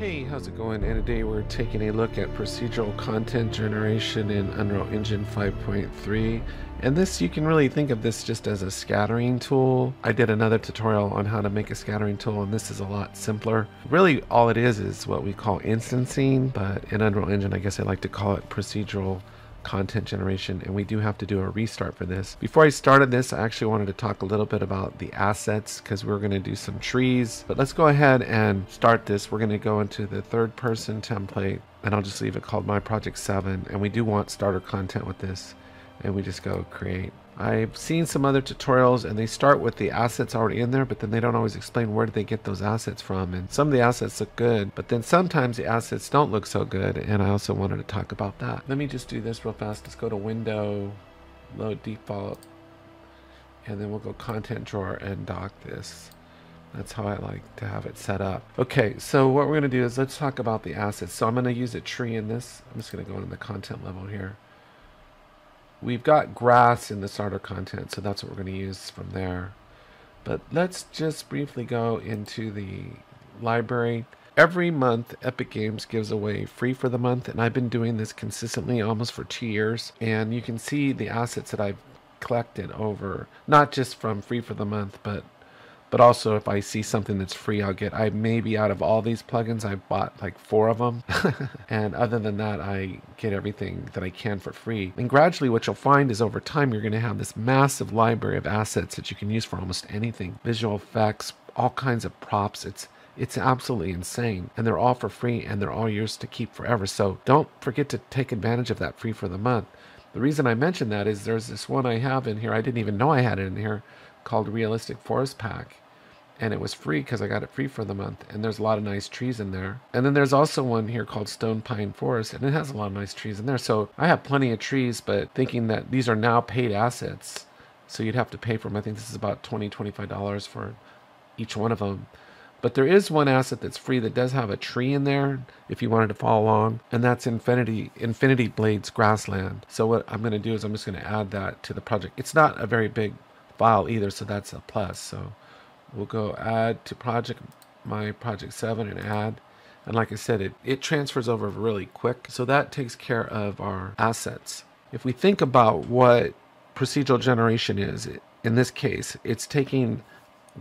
Hey, how's it going? And today we're taking a look at procedural content generation in Unreal Engine 5.3. And this, you can really think of this just as a scattering tool. I did another tutorial on how to make a scattering tool, and this is a lot simpler. Really all it is what we call instancing, but in Unreal Engine, I guess I like to call it procedural content generation, and we do have to do a restart for this. Before I started this, I actually wanted to talk a little bit about the assets because we're going to do some trees, but let's go ahead and start this. We're going to go into the third person template, and I'll just leave it called My Project 7, and we do want starter content with this, and we just go create. I've seen some other tutorials and they start with the assets already in there, but then they don't always explain where did they get those assets from. And some of the assets look good, but then sometimes the assets don't look so good. And I also wanted to talk about that. Let me just do this real fast. Let's go to Window, Load Default, and then we'll go Content Drawer and dock this. That's how I like to have it set up. Okay, so what we're gonna do is let's talk about the assets. So I'm gonna use a tree in this. I'm just gonna go into the content level here. We've got grass in the starter content, so that's what we're going to use from there. But let's just briefly go into the library. Every month, Epic Games gives away free for the month, and I've been doing this consistently almost for 2 years. And you can see the assets that I've collected over, not just from free for the month, but also if I see something that's free, I'll get, I maybe out of all these plugins, I've bought like 4 of them. And other than that, I get everything that I can for free. And gradually what you'll find is over time, you're gonna have this massive library of assets that you can use for almost anything. Visual effects, all kinds of props. It's absolutely insane. And they're all for free and they're all yours to keep forever. So don't forget to take advantage of that free for the month. The reason I mentioned that is there's this one I have in here, I didn't even know I had it in here, called Realistic Forest Pack. And it was free because I got it free for the month. And there's a lot of nice trees in there. And then there's also one here called Stone Pine Forest, and it has a lot of nice trees in there. So I have plenty of trees, but thinking that these are now paid assets, so you'd have to pay for them. I think this is about $20, $25 for each one of them. But there is one asset that's free that does have a tree in there if you wanted to follow along, and that's Infinity Blades Grassland. So what I'm gonna do is I'm just gonna add that to the project. It's not a very big file either, so that's a plus. So we'll go add to project, My Project 7, and add. And like I said, it transfers over really quick. So that takes care of our assets. If we think about what procedural generation is, in this case, it's taking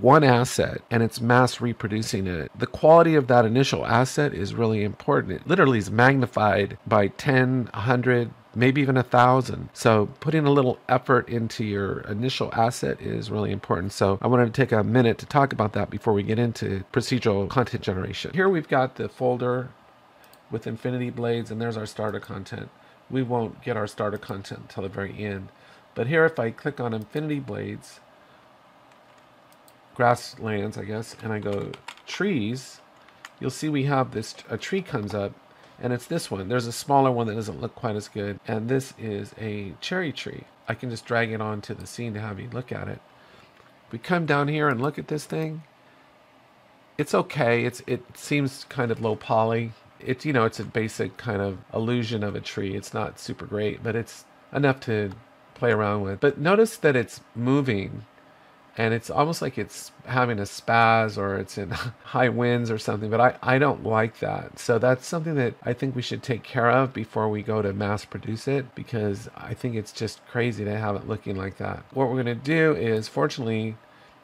one asset and it's mass reproducing it. The quality of that initial asset is really important. It literally is magnified by 10, 100, maybe even 1,000. So putting a little effort into your initial asset is really important. So I wanted to take a minute to talk about that before we get into procedural content generation. Here we've got the folder with Infinity Blades, and there's our starter content. We won't get our starter content until the very end. But here, if I click on Infinity Blades Grasslands, I guess, and I go trees, you'll see we have this, a tree comes up, and it's this one. There's a smaller one that doesn't look quite as good, and this is a cherry tree. I can just drag it onto the scene to have you look at it. We come down here and look at this thing. It's okay. It seems kind of low poly. It's, you know, it's a basic kind of illusion of a tree. It's not super great, but it's enough to play around with. But notice that it's moving. And it's almost like it's having a spaz or it's in high winds or something, but I don't like that. So that's something that I think we should take care of before we go to mass produce it, because I think it's just crazy to have it looking like that. What we're gonna do is, fortunately,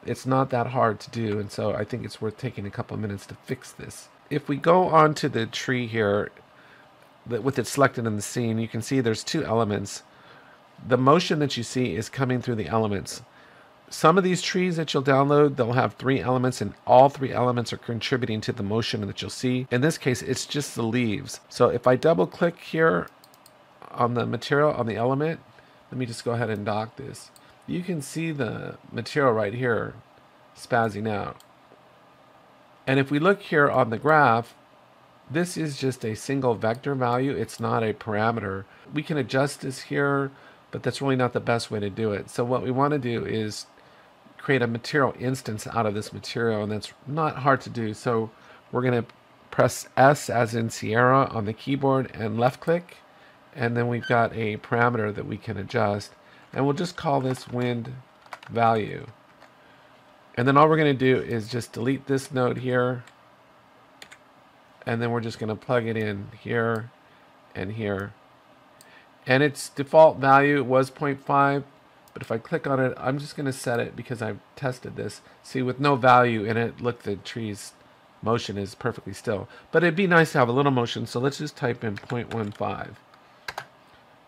it's not that hard to do, and so I think it's worth taking a couple of minutes to fix this. If we go onto the tree here, with it selected in the scene, you can see there's 2 elements. The motion that you see is coming through the elements. Some of these trees that you'll download, they'll have 3 elements, and all 3 elements are contributing to the motion that you'll see. In this case, it's just the leaves. So if I double click here on the material, on the element, let me just go ahead and dock this. You can see the material right here spazzing out. And if we look here on the graph, this is just a single vector value. It's not a parameter. We can adjust this here, but that's really not the best way to do it. So what we want to do is create a material instance out of this material, and that's not hard to do. So we're going to press S as in Sierra on the keyboard and left click, and then we've got a parameter that we can adjust, and we'll just call this wind value. And then all we're going to do is just delete this node here and then we're just going to plug it in here and here. And its default value was 0.5, but if I click on it, I'm just going to set it because I've tested this. See, with no value in it, look, the tree's motion is perfectly still. But it'd be nice to have a little motion, so let's just type in 0.15.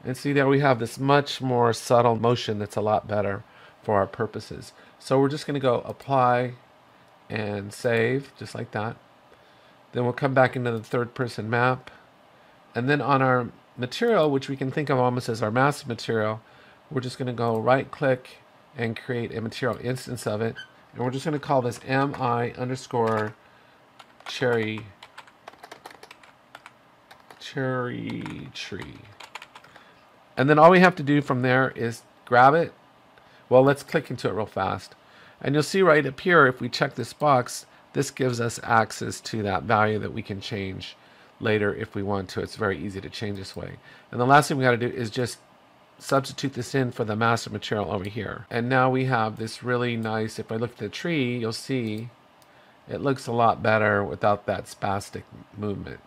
And see, there we have this much more subtle motion that's a lot better for our purposes. So we're just going to go apply and save, just like that. Then we'll come back into the third-person map. And then on our material, which we can think of almost as our massive material, we're just going to go right-click and create a material instance of it. And we're just going to call this mi_cherry tree. And then all we have to do from there is grab it. Well, let's click into it real fast. And you'll see right up here, if we check this box, this gives us access to that value that we can change later if we want to. It's very easy to change this way. And the last thing we got to do is just substitute this in for the master material over here. And now we have this really nice, if I look at the tree, you'll see it looks a lot better without that spastic movement.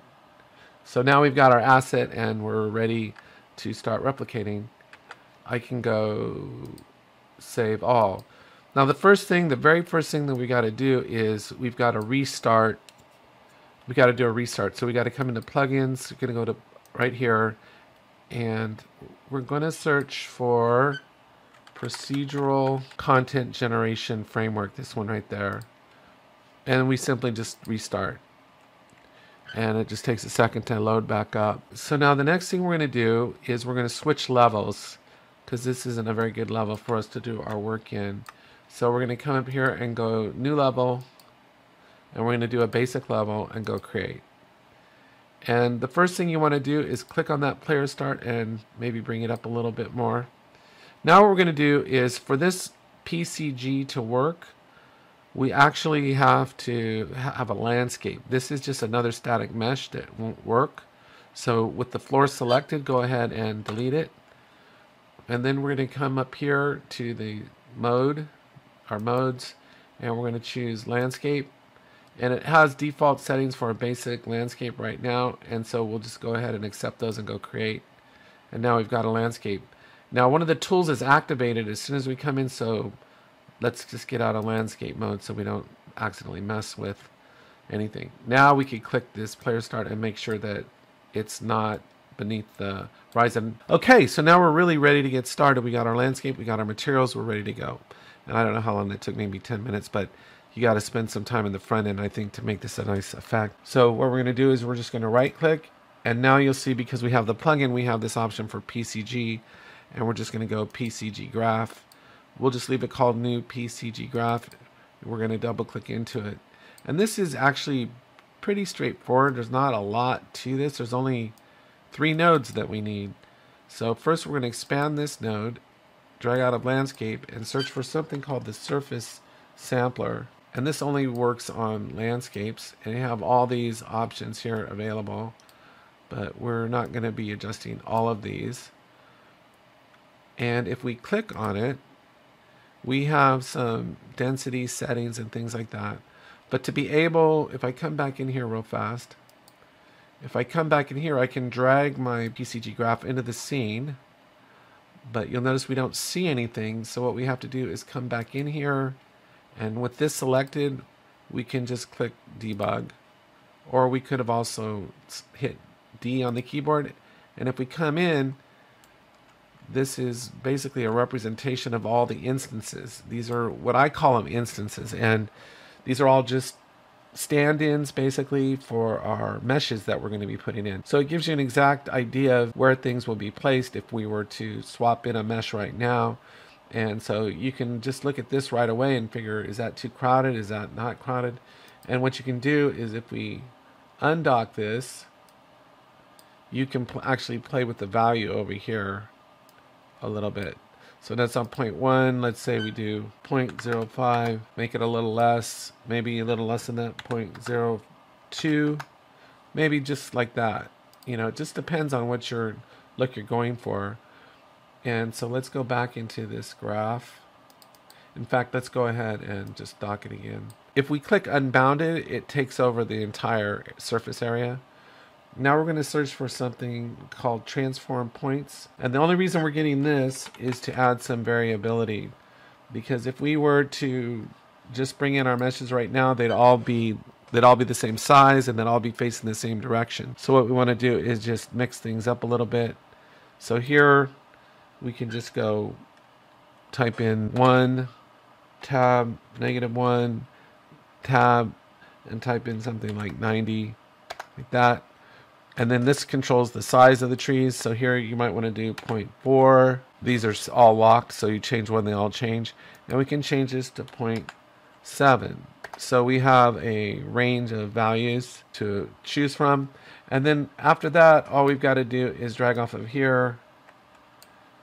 So now we've got our asset and we're ready to start replicating. I can go save all. Now the first thing, the very first thing that we got to do is we've got to restart. We got to do a restart. So we got to come into plugins. We're going to go to right here, and we're going to search for procedural content generation framework. This one right there, and we simply just restart. And it just takes a second to load back up. So now the next thing we're going to do is we're going to switch levels, because this isn't a very good level for us to do our work in. So we're going to come up here and go new level, and we're going to do a basic level and go create. And the first thing you want to do is click on that player start and maybe bring it up a little bit more. Now what we're going to do is, for this PCG to work, we actually have to have a landscape. This is just another static mesh that won't work. So with the floor selected, go ahead and delete it. And then we're going to come up here to the mode, our modes, and we're going to choose landscape. And it has default settings for a basic landscape right now. And so we'll just go ahead and accept those and go create. And now we've got a landscape. Now one of the tools is activated as soon as we come in, so let's just get out of landscape mode so we don't accidentally mess with anything. Now we can click this player start and make sure that it's not beneath the horizon. Okay, so now we're really ready to get started. We got our landscape, we got our materials, we're ready to go. And I don't know how long that took, maybe 10 minutes, but you got to spend some time in the front end, I think, to make this a nice effect. So what we're going to do is we're just going to right click. And now you'll see, because we have the plugin, we have this option for PCG. And we're just going to go PCG graph. We'll just leave it called new PCG graph. We're going to double click into it. And this is actually pretty straightforward. There's not a lot to this. There's only 3 nodes that we need. So first we're going to expand this node, drag out of landscape, and search for something called the Surface Sampler. And this only works on landscapes. And you have all these options here available, but we're not going to be adjusting all of these. And if we click on it, we have some density settings and things like that. But to be able, if I come back in here real fast, if I come back in here, I can drag my PCG graph into the scene, but you'll notice we don't see anything. So what we have to do is come back in here, and with this selected, we can just click debug, or we could have also hit D on the keyboard. And if we come in, this is basically a representation of all the instances. These are what I call them instances, and these are all just stand-ins basically for our meshes that we're going to be putting in. So it gives you an exact idea of where things will be placed if we were to swap in a mesh right now. And so you can just look at this right away and figure, is that too crowded? Is that not crowded? And what you can do is, if we undock this, you can actually play with the value over here a little bit. So that's on 0.1. Let's say we do 0.05, make it a little less, maybe a little less than that, 0.02, maybe just like that. You know, it just depends on what your look you're going for. And so let's go back into this graph. In fact, let's go ahead and just dock it again. If we click unbounded, it takes over the entire surface area. Now we're going to search for something called Transform Points. And the only reason we're getting this is to add some variability. Because if we were to just bring in our meshes right now, they'd all be the same size and they'd all be facing the same direction. So what we want to do is just mix things up a little bit. So here we can just go type in one, tab, -1, tab, and type in something like 90, like that. And then this controls the size of the trees. So here you might want to do 0.4. These are all locked, so you change one, they all change. And we can change this to 0.7. So we have a range of values to choose from. And then after that, all we've got to do is drag off of here.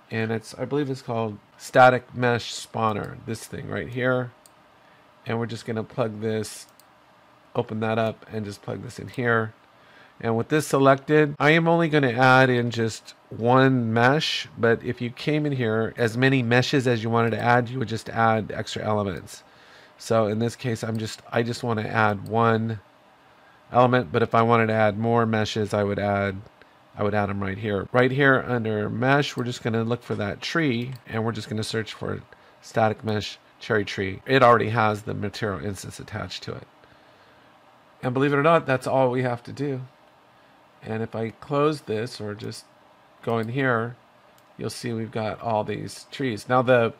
And it's, I believe it's called Static Mesh Spawner, this thing right here. And we're just going to plug this, open that up, and just plug this in here. And with this selected, I am only going to add in just one mesh, but if you came in here, as many meshes as you wanted to add, you would just add extra elements. So in this case, I just want to add one element, but if I wanted to add more meshes, I would add them right here. Right here under mesh, we're just going to look for that tree, and we're just going to search for static mesh cherry tree. It already has the material instance attached to it. And believe it or not, that's all we have to do. And if I close this or just go in here, you'll see we've got all these trees. Now the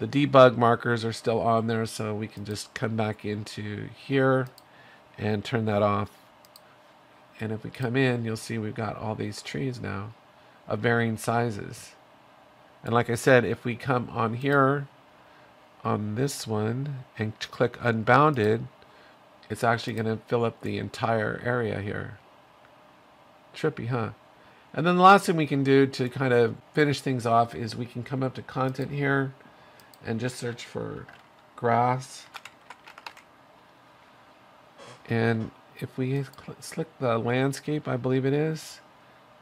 debug markers are still on there, so we can just come back into here and turn that off. And if we come in, you'll see we've got all these trees now of varying sizes. And like I said, if we come on here on this one and click unbounded, it's actually going to fill up the entire area here. Trippy, huh? And then the last thing we can do to kind of finish things off is we can come up to content here and just search for grass. And if we select the landscape, I believe it is,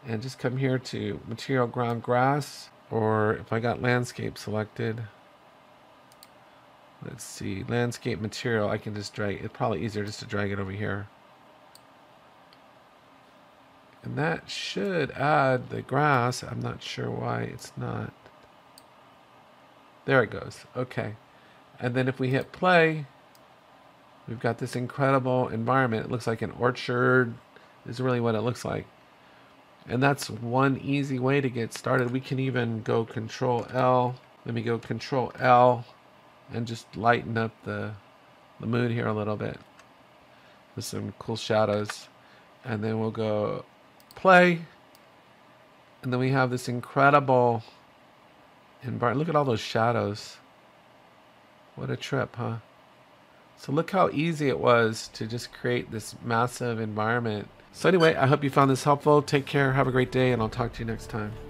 and just come here to material ground grass, or if I got landscape selected, let's see, landscape material, I can just drag, it's probably easier just to drag it over here. And that should add the grass. I'm not sure why it's not. There it goes. Okay. And then if we hit play, we've got this incredible environment. It looks like an orchard is really what it looks like. And that's one easy way to get started. We can even go Control L. Let me go Control L and just lighten up the mood here a little bit with some cool shadows. And then we'll go play, and then we have this incredible environment. Look at all those shadows. What a trip, huh? So look how easy it was to just create this massive environment. So anyway, I hope you found this helpful. Take care, have a great day, and I'll talk to you next time.